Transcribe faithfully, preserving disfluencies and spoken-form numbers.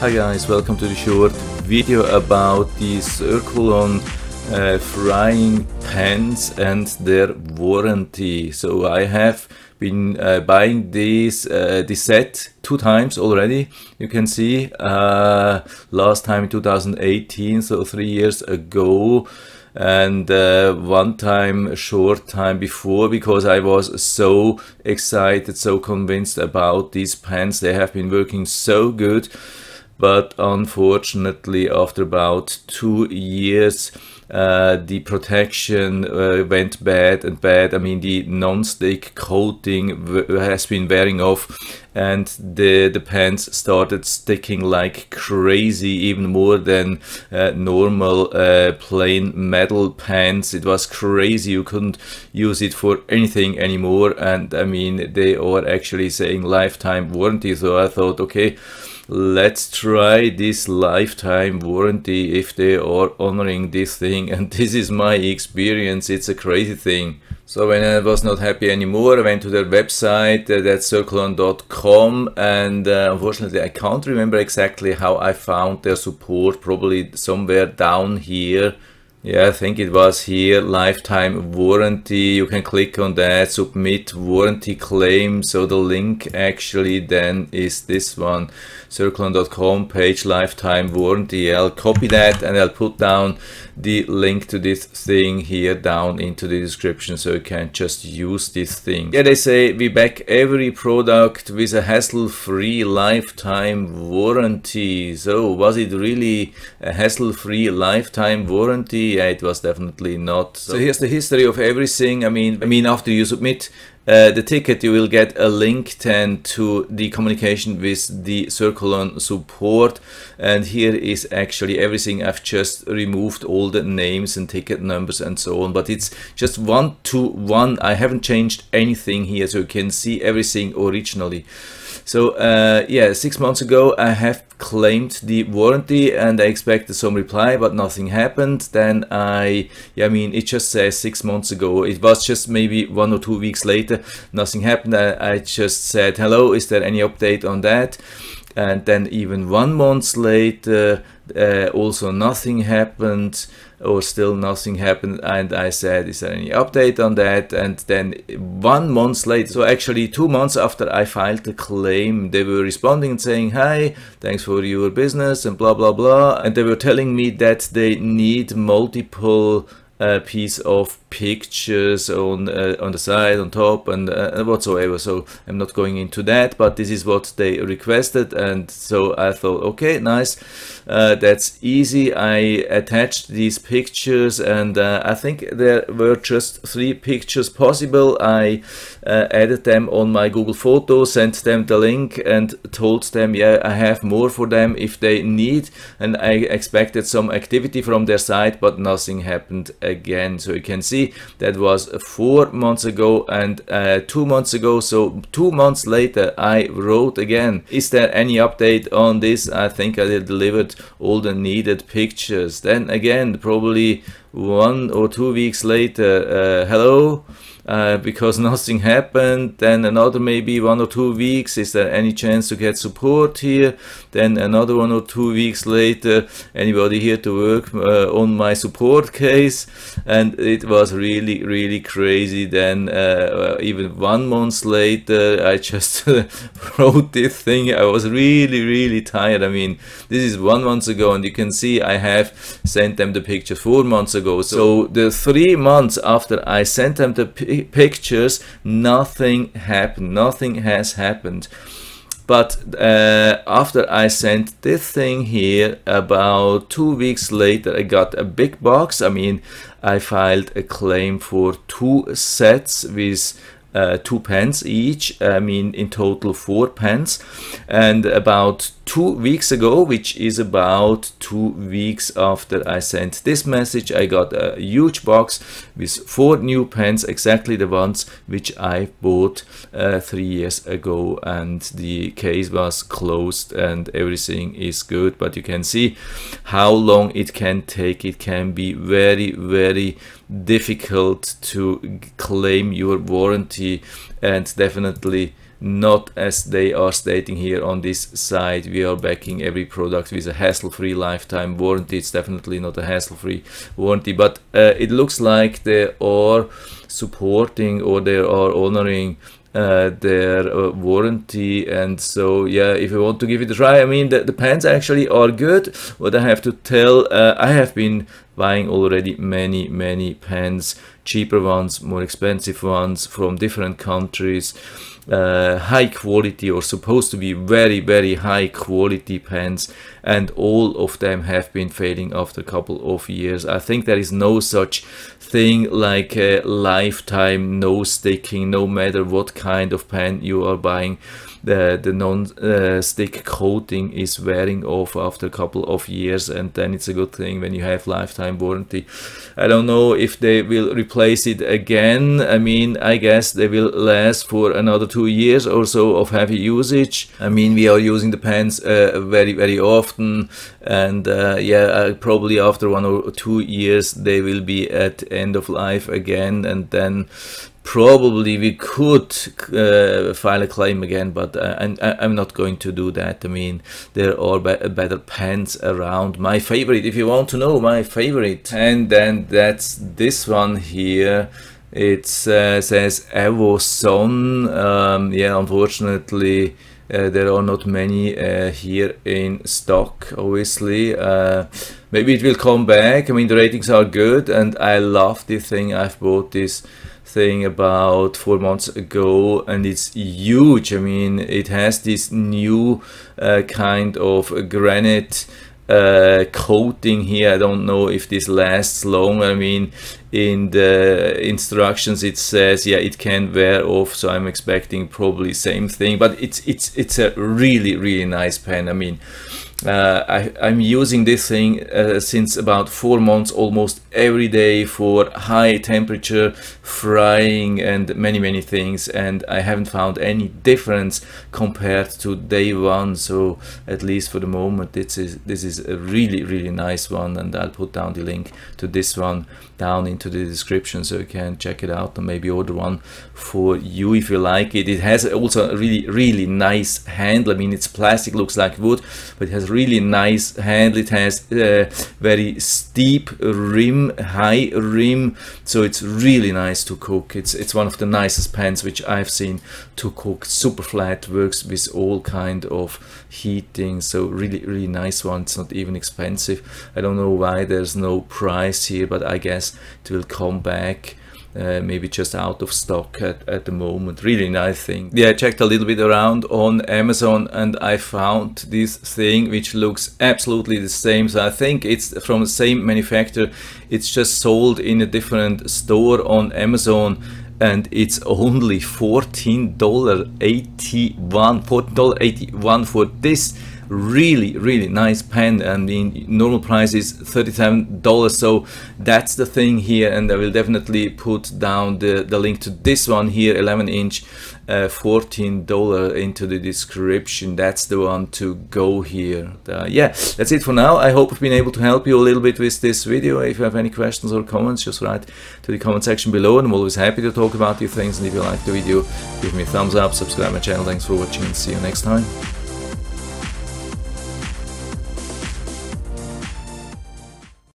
Hi guys, welcome to the short video about the Circulon uh, frying pans and their warranty. So I have been uh, buying these uh, this set two times already. You can see uh, last time in two thousand eighteen, so three years ago, and uh, one time a short time before, because I was so excited, so convinced about these pans. They have been working so good, but unfortunately after about two years uh, the protection uh, went bad and bad. I mean, the non-stick coating has been wearing off and the, the pans started sticking like crazy, even more than uh, normal uh, plain metal pans. It was crazy, you couldn't use it for anything anymore, and I mean they are actually saying lifetime warranty. So I thought, okay, let's try this lifetime warranty if they are honoring this thing. And this is my experience, it's a crazy thing. So when I was not happy anymore, I went to their website, uh, that's circulon dot com, and uh, unfortunately I can't remember exactly how I found their support, probably somewhere down here. Yeah, I think it was here, lifetime warranty. You can click on that, submit warranty claim. So the link actually then is this one, circulon dot com page lifetime warranty. I'll copy that and I'll put down the link to this thing here down into the description, so you can just use this thing. Yeah, they say we back every product with a hassle-free lifetime warranty. So was it really a hassle-free lifetime warranty? Yeah, it was definitely not. So here's the history of everything. I mean, I mean, after you submit uh, the ticket, you will get a link then to the communication with the Circulon support. And here is actually everything. I've just removed all the names and ticket numbers and so on, but it's just one to one. I haven't changed anything here, so you can see everything originally. So uh, yeah, six months ago I have claimed the warranty and I expected some reply, but nothing happened. Then I, yeah, I mean, it just says six months ago. It was just maybe one or two weeks later, nothing happened. I, I just said, hello, is there any update on that? And then even one month later, uh, also nothing happened, or still nothing happened. And I said, is there any update on that? And then one month later, so actually two months after I filed the claim, they were responding and saying, hi, thanks for your business and blah, blah, blah. And they were telling me that they need multiple Uh, piece of pictures on uh, on the side, on top, and uh, whatsoever. So I'm not going into that, but this is what they requested. And so I thought, okay, nice, uh, that's easy. I attached these pictures, and uh, I think there were just three pictures possible. I uh, added them on my Google Photos, sent them the link and told them, yeah, I have more for them if they need, and I expected some activity from their side, but nothing happened again. So you can see that was four months ago and uh, two months ago. So two months later I wrote again, is there any update on this? I think I delivered all the needed pictures. Then again, probably one or two weeks later, uh, hello, uh, because nothing happened. Then another maybe one or two weeks, is there any chance to get support here? Then another one or two weeks later, anybody here to work uh, on my support case? And it was really, really crazy. Then uh, even one month later, I just wrote this thing. I was really, really tired. I mean, this is one month ago, and you can see I have sent them the picture four months ago. Ago. So the three months after I sent them the pictures, nothing happened, nothing has happened. But uh, after I sent this thing here, about two weeks later, I got a big box. I mean, I filed a claim for two sets with Uh, two pans each, I mean in total four pans. And about two weeks ago, which is about two weeks after I sent this message, I got a huge box with four new pans, exactly the ones which I bought uh, three years ago, and the case was closed and everything is good. But you can see how long it can take. It can be very, very difficult to claim your warranty, and definitely not as they are stating here on this side. We are backing every product with a hassle-free lifetime warranty. It's definitely not a hassle-free warranty, but uh, it looks like they are supporting or they are honoring uh their uh, warranty. And so yeah, if you want to give it a try, I mean the, the pants actually are good. What I have to tell, uh, I have been buying already many many pants, cheaper ones, more expensive ones, from different countries, uh high quality or supposed to be very very high quality pants, and all of them have been failing after a couple of years. I think there is no such thing like a lifetime, no sticking, no matter what kind of pen you are buying. The, the non-stick uh, coating is wearing off after a couple of years, and then it's a good thing when you have lifetime warranty. I don't know if they will replace it again. I mean, I guess they will last for another two years or so of heavy usage. I mean, we are using the pants uh, very very often, and uh, yeah, uh, probably after one or two years they will be at end of life again, and then probably we could uh, file a claim again, but uh, I'm, I'm not going to do that. I mean, there are be better pants around. My favorite, if you want to know my favorite, and then that's this one here. It uh, says Evoson. Um, yeah, unfortunately Uh, there are not many uh, here in stock, obviously. Uh, maybe it will come back. I mean, the ratings are good, and I love this thing. I've bought this thing about four months ago, and it's huge. I mean, it has this new uh, kind of granite Uh, coating here. I don't know if this lasts long. I mean, in the instructions it says yeah, it can wear off, so I'm expecting probably same thing. But it's it's it's a really really nice pen. I mean, uh, I, I'm using this thing uh, since about four months almost every day for high temperature frying and many many things, and I haven't found any difference compared to day one. So at least for the moment, this is this is a really really nice one, and I'll put down the link to this one down into the description so you can check it out and maybe order one for you if you like it. It has also a really really nice handle. I mean, it's plastic, looks like wood, but it has really nice handle. It has a uh, very steep rim, high rim, so it's really nice to cook. It's it's one of the nicest pans which I've seen to cook. Super flat, works with all kind of heating, so really really nice one. It's not even expensive. I don't know why there's no price here, but I guess it will come back. Uh, maybe just out of stock at, at the moment. Really nice thing. Yeah, I checked a little bit around on Amazon, and I found this thing which looks absolutely the same. So I think it's from the same manufacturer. It's just sold in a different store on Amazon, and it's only fourteen dollars and eighty-one cents for this really really nice pen. And the normal price is thirty-seven dollars, so that's the thing here. And I will definitely put down the, the link to this one here, eleven inch, uh, fourteen dollars, into the description. That's the one to go here. Uh, yeah, that's it for now. I hope I've been able to help you a little bit with this video. If you have any questions or comments, just write to the comment section below, and I'm always happy to talk about these things. And if you like the video, give me a thumbs up, subscribe my channel. Thanks for watching, and see you next time.